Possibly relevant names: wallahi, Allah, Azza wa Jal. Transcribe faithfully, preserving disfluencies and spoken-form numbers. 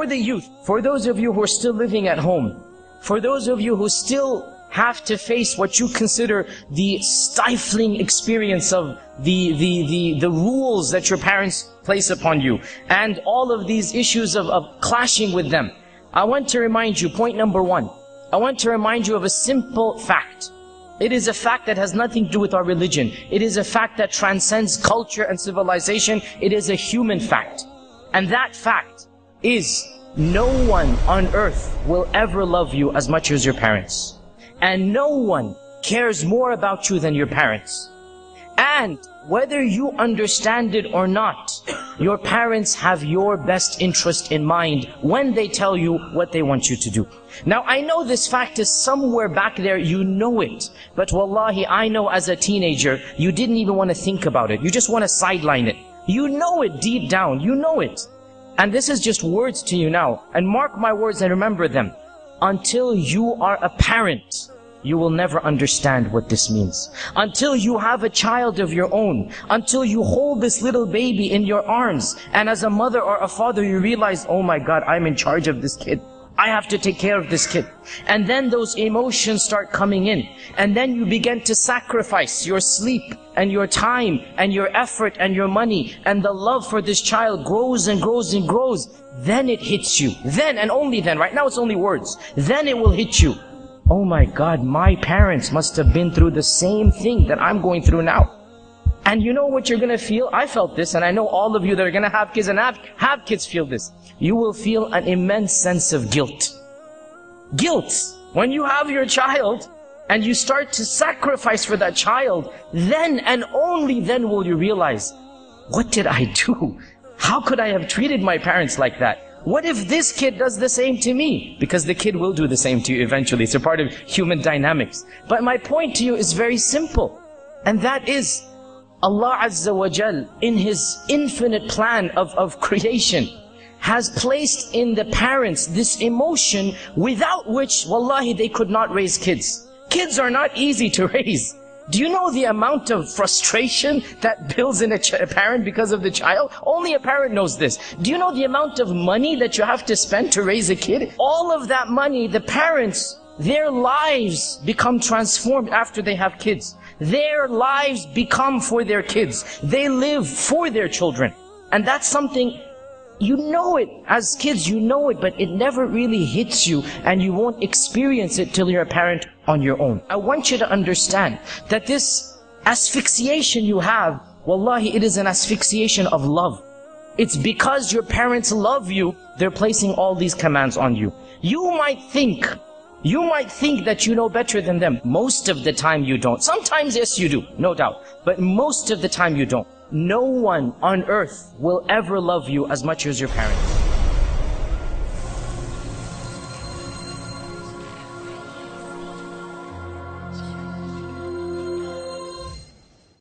for the youth, for those of you who are still living at home, for those of you who still have to face what you consider the stifling experience of the, the, the, the rules that your parents place upon you, and all of these issues of, of clashing with them. I want to remind you, point number one, I want to remind you of a simple fact. It is a fact that has nothing to do with our religion. It is a fact that transcends culture and civilization. It is a human fact. And that fact is, no one on earth will ever love you as much as your parents. And no one cares more about you than your parents. And whether you understand it or not, your parents have your best interest in mind when they tell you what they want you to do. Now, I know this fact is somewhere back there, you know it. But wallahi, I know as a teenager, you didn't even want to think about it. You just want to sideline it. You know it deep down. You know it. And this is just words to you now. And mark my words and remember them. Until you are a parent, you will never understand what this means. Until you have a child of your own, until you hold this little baby in your arms, and as a mother or a father you realize, oh my God, I'm in charge of this kid. I have to take care of this kid. And then those emotions start coming in. And then you begin to sacrifice your sleep and your time and your effort and your money. And the love for this child grows and grows and grows. Then it hits you. Then and only then. Right now it's only words. Then it will hit you. Oh my God, my parents must have been through the same thing that I'm going through now. And you know what you're going to feel? I felt this, and I know all of you that are going to have kids and have, have kids feel this. You will feel an immense sense of guilt. Guilt. When you have your child and you start to sacrifice for that child, then and only then will you realize, what did I do? How could I have treated my parents like that? What if this kid does the same to me? Because the kid will do the same to you eventually. It's a part of human dynamics. But my point to you is very simple. And that is, Allah Azza wa Jal, in His infinite plan of, of creation, has placed in the parents this emotion without which, wallahi, they could not raise kids. Kids are not easy to raise. Do you know the amount of frustration that builds in a, ch a parent because of the child? Only a parent knows this. Do you know the amount of money that you have to spend to raise a kid? All of that money, the parents, their lives become transformed after they have kids. Their lives become for their kids. They live for their children. And that's something, you know it as kids, you know it, but it never really hits you, and you won't experience it till you're a parent on your own. I want you to understand that this asphyxiation you have, wallahi, it is an asphyxiation of love. It's because your parents love you, they're placing all these commands on you. You might think, You might think that you know better than them. Most of the time you don't. Sometimes, yes, you do, no doubt. But most of the time you don't. No one on earth will ever love you as much as your parents.